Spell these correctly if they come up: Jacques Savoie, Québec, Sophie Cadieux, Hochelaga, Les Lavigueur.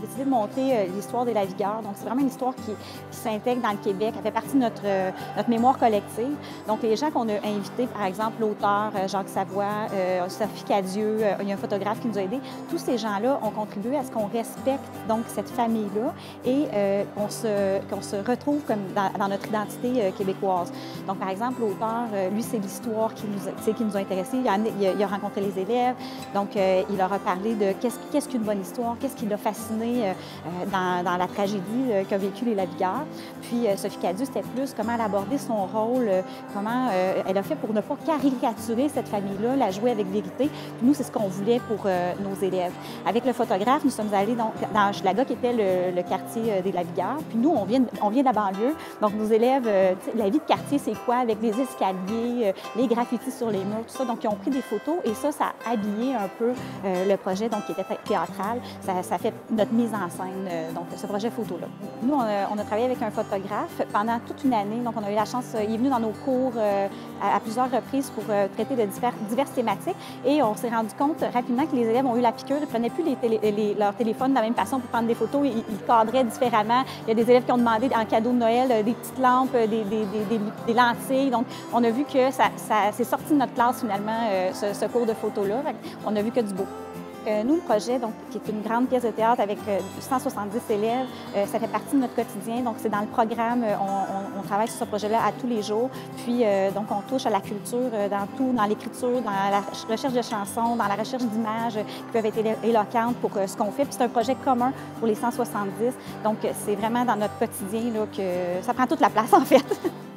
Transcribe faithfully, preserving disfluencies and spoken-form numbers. j'ai décidé de monter euh, l'histoire des Lavigueur. Donc, c'est vraiment une histoire qui, qui s'intègre dans le Québec. Elle fait partie de notre, euh, notre mémoire collective. Donc, les gens qu'on a invités, par exemple, l'auteur euh, Jacques Savoie, euh, Sophie Cadieux, euh, il y a un photographe qui nous a aidés, tous ces gens-là ont contribué à ce qu'on respecte donc cette famille-là et euh, qu'on se, qu'on se retrouve comme dans, dans notre identité euh, québécoise. Donc, par exemple, l'auteur, euh, lui, c'est l'histoire qui nous a, qui nous a intéressés. Il a, il a, il a rencontré les élèves, donc euh, il leur a parlé de qu'est-ce qu'une bonne histoire, qu'est-ce qui l'a fasciné euh, dans, dans la tragédie euh, qu'a vécu les Lavigueur. Puis euh, Sophie Cadieux, c'était plus comment elle abordait son rôle, euh, comment euh, elle a fait pour ne pas caricaturer cette famille-là, la jouer avec vérité. Puis nous, c'est ce qu'on voulait pour euh, nos élèves. Avec le photographe, nous sommes allés donc, dans Hochelaga, qui était le, le quartier euh, des Lavigueur. Puis nous, on vient, on vient de la banlieue, donc nos élèves, euh, la vie de quartier, c'est quoi? Avec des escaliers, euh, les graffitis sur les murs, tout ça. Donc, ils ont pris des photos et ça, ça a habillé un peu euh, le projet, donc qui était théâtral. Ça, ça fait notre mise en scène, euh, donc ce projet photo-là. Nous, on a, on a travaillé avec un photographe pendant toute une année. Donc, on a eu la chance, il est venu dans nos cours euh, à, à plusieurs reprises pour euh, traiter de divers, diverses thématiques. Et on s'est rendu compte rapidement que les élèves ont eu la piqûre. Ils ne prenaient plus les télé, les, leur téléphone de la même façon pour prendre des photos. Ils, ils cadraient différemment. Il y a des élèves qui ont demandé en cadeau de Noël euh, des petites lampes, des, des, des, des, des lentilles. Donc, on a vu que ça, ça s'est sorti de notre classe, finalement, euh, ce, ce cours de photo-là. On n'a vu que du beau. Euh, nous, le projet, donc, qui est une grande pièce de théâtre avec euh, cent soixante-dix élèves, euh, ça fait partie de notre quotidien. Donc, c'est dans le programme. Euh, on, on travaille sur ce projet-là à tous les jours. Puis, euh, donc, on touche à la culture euh, dans tout, dans l'écriture, dans la recherche de chansons, dans la recherche d'images euh, qui peuvent être élo éloquentes pour euh, ce qu'on fait. Puis, c'est un projet commun pour les cent soixante-dix. Donc, c'est vraiment dans notre quotidien là, que ça prend toute la place, en fait.